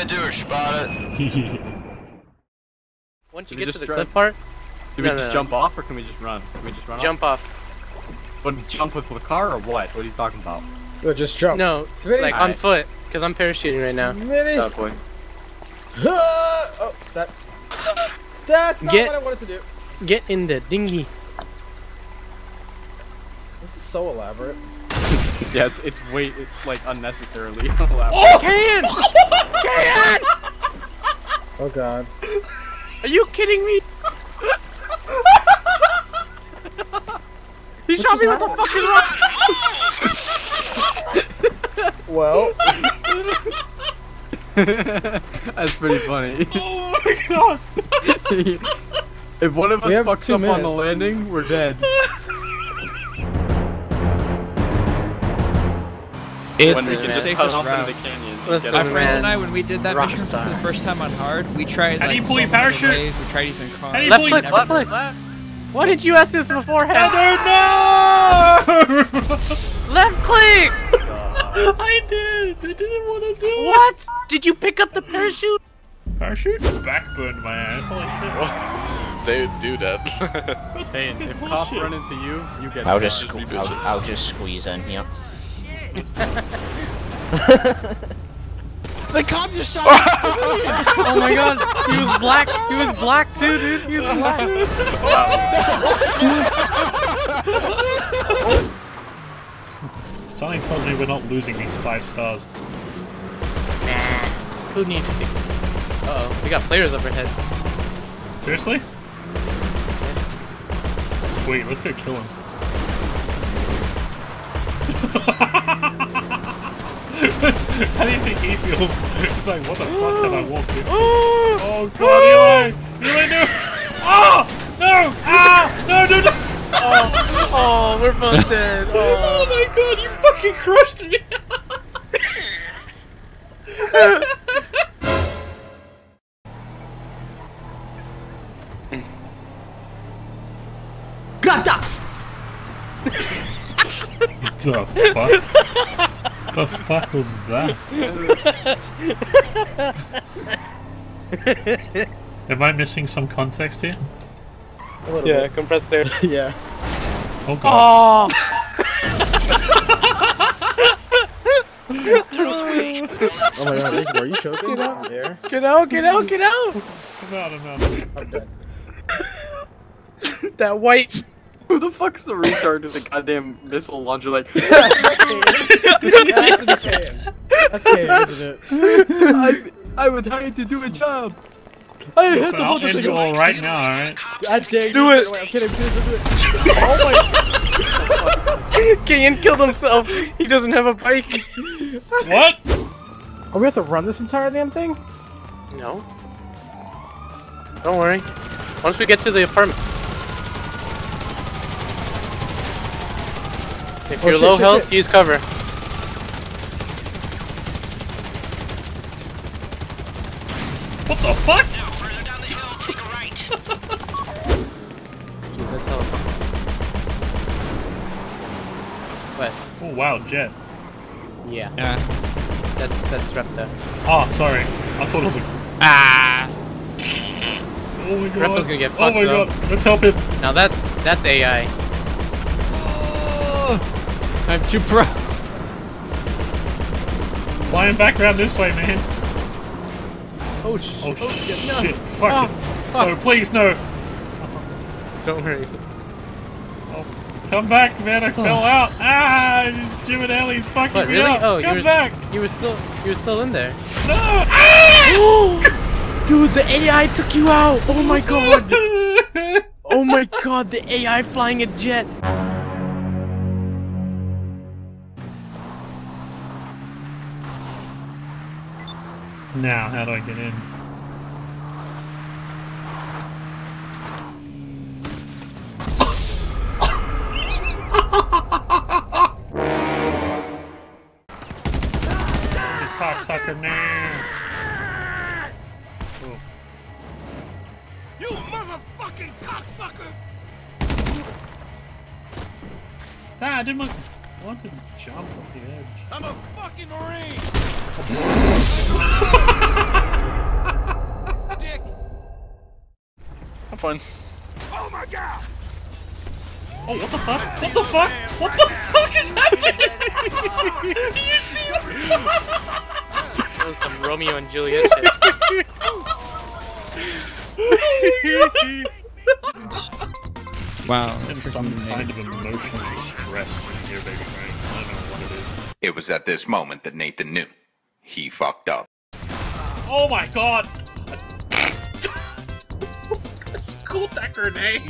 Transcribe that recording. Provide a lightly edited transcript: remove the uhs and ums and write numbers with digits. the douche, spotted. Once you get to the cliff part... Do we just jump off or can we just run? Can we just run off? Jump off. But jump with the car or what? What are you talking about? No, just jump. No, like on foot, because I'm parachuting right now. Stop, boy. Oh, that's not what I wanted to do. Get in the dinghy. This is so elaborate. Yeah, it's like unnecessarily elaborate. Oh, Cayin! Cayin! Oh god. Are you kidding me? He shot me with a fucking rock! Well... That's pretty funny. Oh my god! If one of us fucks up on the landing, we're dead. It's the safest route. Listen, my friends and I, when we did that mission for the first time on hard, we tried like so many ways. We tried using cars. Left click, left click. Why did you ask this beforehand? I don't know. Left click. I didn't want to do it. What? Did you pick up the parachute? Parachute? Backburned my ass. Holy shit. They do that. Hey, if cops run into you, you get. I'll just squeeze in here. The cop just shot a civilian! Oh my god, he was black! He was black too, dude! He was black! Something tells me we're not losing these 5 stars. Nah, who needs to? Uh-oh, we got players overhead. Seriously? Sweet, let's go kill him. How do you think he feels? He's like, what the fuck have I walked in? Oh god, Eli! Eli, no! Oh! No! Ah! No, no, no! Oh, oh, we're both dead. Oh. Oh my god, you fucking crushed me! Got that! The fuck? What the fuck was that? Am I missing some context here? Yeah, compressed air. Yeah. Oh god. Oh, oh my god, were you choking? Get out. There? Get out, get out, get out! Come out, I'm out. I'm dead. That white... Who the fuck's the retard with the goddamn missile launcher like? That's Cayin. That's Cayin, isn't it? I would hire to do a job. I hit the whole thing right now, alright? I dare you. Do it! Wait, I'm kidding, please do it. Oh my god. Cayin killed himself. He doesn't have a bike. What? Are we have to run this entire damn thing? No. Don't worry. Once we get to the apartment. If you're low health, use cover. What the fuck? Now, further down the hill, take a right. Jeez, that's hella fun. What? Oh wow, jet. Yeah. Yeah. That's Raptor. Oh, sorry. I thought it was a... Ah. Oh my god. Raptor's gonna get fucked. Oh my god. Let's help him. Now that's AI. I'm too pro. Flying back around this way, man. Oh, shit. No. Fuck. Oh, fuck. No, please, no. Don't hurry. Oh. Come back, man. I fell out. Ah, Jim and Ellie's fucking me up. Oh, Come back. You were still in there. No. Ah! Dude, the AI took you out. Oh, my God. Oh, my God. The AI flying a jet. Now, how do I get in? You cocksucker, man! Oh. You motherfucking cocksucker! Ah, I didn't want to jump off the edge. I'm a fucking Marine! fun. Oh my god! Oh, what the fuck? What the fuck? What the fuck is happening? Do you see that? That was some Romeo and Juliet shit. Oh my god. Wow. It's in some kind of emotional stress when you're baby crying. I don't know what it is. It was at this moment that Nathan knew. He fucked up. Oh my god! It's cool, that grenade!